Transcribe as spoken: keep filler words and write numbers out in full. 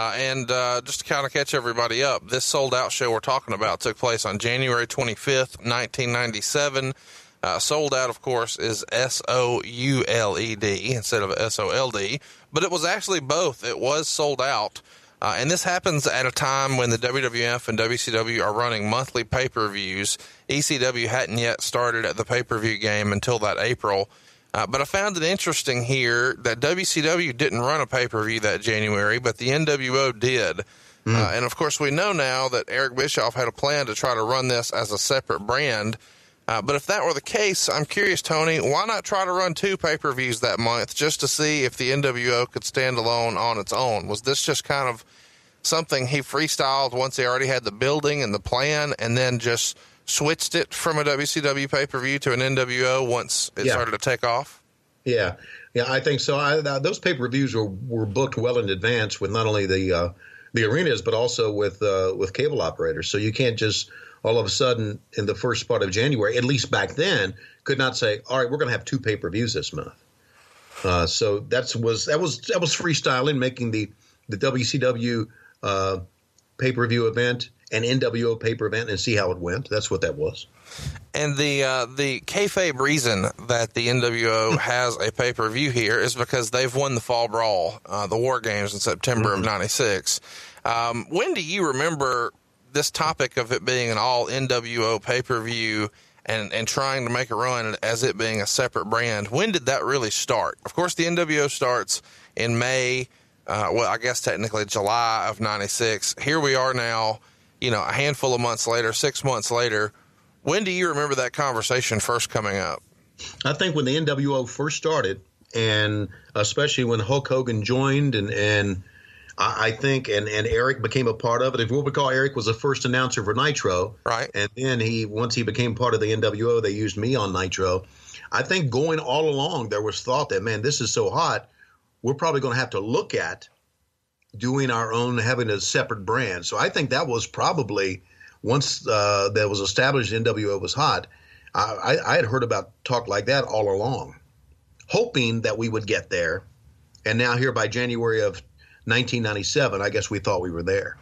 Uh, and uh, just to kind of catch everybody up, this sold-out show we're talking about took place on January twenty-fifth, nineteen ninety-seven. Uh, sold out, of course, is S O U L E D instead of S O L D, but it was actually both. It was sold out. Uh, and this happens at a time when the W W F and W C W are running monthly pay-per-views. E C W hadn't yet started at the pay-per-view game until that April. Uh, but I found it interesting here that W C W didn't run a pay-per-view that January, but the N W O did. Mm. Uh, and, of course, we know now that Eric Bischoff had a plan to try to run this as a separate brand. Uh, but if that were the case, I'm curious, Tony, why not try to run two pay-per-views that month just to see if the N W O could stand alone on its own? Was this just kind of something he freestyled once he already had the building and the plan and then just switched it from a W C W pay-per-view to an N W O once it yeah. started to take off? Yeah, yeah, I think so. I, I, those pay-per-views were, were booked well in advance with not only the uh, the arenas but also with uh, with cable operators. So you can't just – all of a sudden in the first part of January, at least back then, could not say, all right, we're going to have two pay-per-views this month. Uh, so that's was that was that was freestyling, making the the W C W uh, pay-per-view event an N W O pay-per event and see how it went. That's what that was. And the uh, the kayfabe reason that the N W O has a pay-per-view here is because they've won the Fall Brawl, uh, the War Games in September mm-hmm. of ninety-six. Um, when do you remember this topic of it being an all N W O pay-per-view and, and trying to make a run as it being a separate brand? When did that really start? Of course, the N W O starts in May. Uh, well, I guess technically July of ninety-six. Here we are now, you know, a handful of months later, six months later. When do you remember that conversation first coming up? I think when the N W O first started, and especially when Hulk Hogan joined and, and, I think, and, and Eric became a part of it. If you recall, Eric was the first announcer for Nitro. Right. And then he, once he became part of the N W O, they used me on Nitro. I think going all along, there was thought that, man, this is so hot, we're probably going to have to look at doing our own, having a separate brand. So I think that was probably, once uh, that was established, N W O was hot. I, I, I had heard about talk like that all along, hoping that we would get there. And now here by January of nineteen ninety-seven, I guess we thought we were there.